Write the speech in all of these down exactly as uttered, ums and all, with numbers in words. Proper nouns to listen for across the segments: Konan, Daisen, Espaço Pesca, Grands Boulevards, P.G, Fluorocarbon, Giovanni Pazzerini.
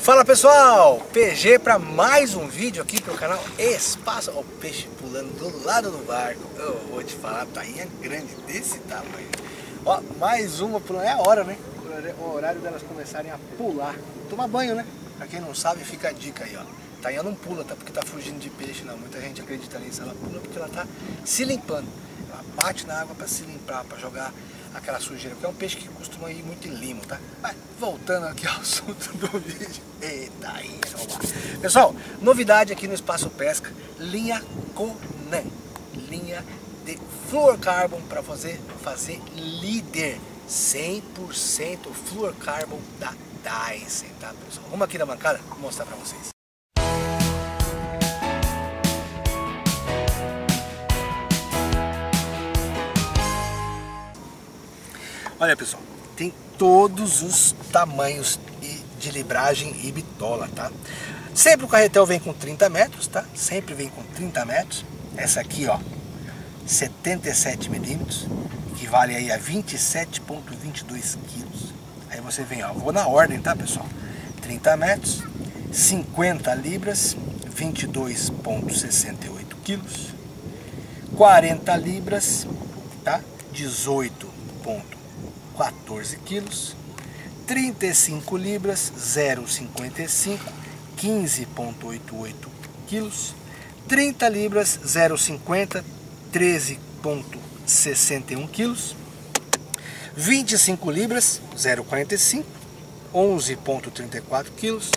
Fala pessoal, P G para mais um vídeo aqui pro canal Espaço... Ó, o peixe pulando do lado do barco. Eu vou te falar, tainha grande desse tamanho. Ó, mais uma pulando. É a hora, né? O horário delas começarem a pular. Tomar banho, né? Pra quem não sabe, fica a dica aí, ó. Tainha não pula, tá? Porque tá fugindo de peixe, não. Muita gente acredita nisso. Ela pula porque ela tá se limpando. Ela bate na água para se limpar, para jogar aquela sujeira, porque é um peixe que costuma ir muito em limo, tá? Mas voltando aqui ao assunto do vídeo. Eita, isso, vamos lá. Pessoal, novidade aqui no Espaço Pesca, linha Konan, linha de fluorocarbon para você fazer líder, cem por cento fluorocarbon da Daisen, tá pessoal? Vamos aqui na bancada, vou mostrar para vocês. Olha pessoal, tem todos os tamanhos de libragem e bitola, tá? Sempre o carretel vem com trinta metros, tá? Sempre vem com trinta metros. Essa aqui, ó, setenta e sete milímetros, que vale aí a vinte e sete vírgula vinte e dois quilos. Aí você vem, ó, vou na ordem, tá pessoal? trinta metros, cinquenta libras, vinte e dois vírgula sessenta e oito quilos, quarenta libras, tá? dezoito vírgula quatorze quilos, trinta e cinco libras, zero vírgula cinquenta e cinco, quinze vírgula oitenta e oito quilos, trinta libras, zero vírgula cinquenta, treze vírgula sessenta e um quilos, vinte e cinco libras, zero vírgula quarenta e cinco, onze vírgula trinta e quatro quilos,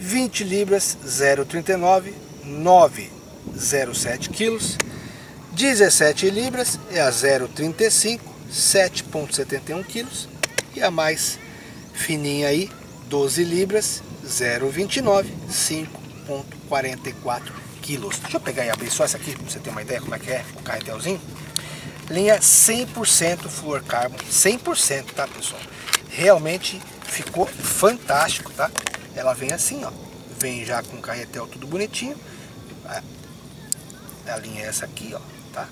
vinte libras, zero vírgula trinta e nove, nove vírgula zero sete quilos, dezessete libras é a zero vírgula trinta e cinco, sete vírgula setenta e um quilos, e a mais fininha aí, doze libras, zero vírgula vinte e nove, cinco vírgula quarenta e quatro quilos. Deixa eu pegar e abrir só essa aqui, pra você ter uma ideia como é que é o carretelzinho. Linha cem por cento fluorocarbon, cem por cento, tá pessoal? Realmente ficou fantástico, tá? Ela vem assim, ó, vem já com o carretel tudo bonitinho. A linha é essa aqui, ó, tá?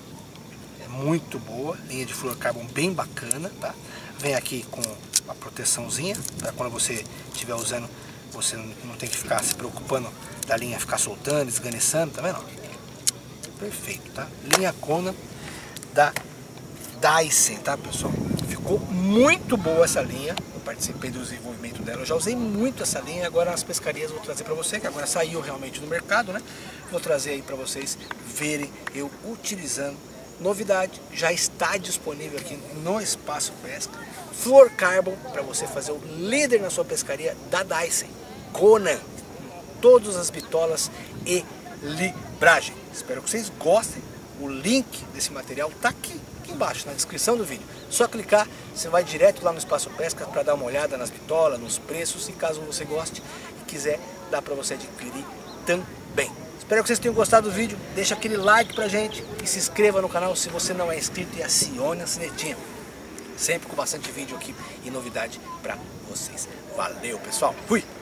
Muito boa, linha de fluorocarbon bem bacana, tá? Vem aqui com uma proteçãozinha, para quando você estiver usando, você não tem que ficar se preocupando da linha ficar soltando, esganiçando, tá vendo? Perfeito, tá? Linha Konan da Daisen, tá pessoal? Ficou muito boa essa linha, eu participei do desenvolvimento dela, eu já usei muito essa linha, agora as pescarias eu vou trazer para você, que agora saiu realmente no mercado, né? Vou trazer aí para vocês verem eu utilizando. Novidade, já está disponível aqui no Espaço Pesca, fluorocarbon para você fazer o líder na sua pescaria da Daisen, Konan, todas as bitolas e libragem. Espero que vocês gostem, o link desse material está aqui, aqui embaixo na descrição do vídeo. Só clicar, você vai direto lá no Espaço Pesca para dar uma olhada nas bitolas, nos preços e caso você goste e quiser, dá para você adquirir também. Espero que vocês tenham gostado do vídeo, deixa aquele like pra gente e se inscreva no canal se você não é inscrito e acione a sinetinha. Sempre com bastante vídeo aqui e novidade pra vocês. Valeu pessoal, fui!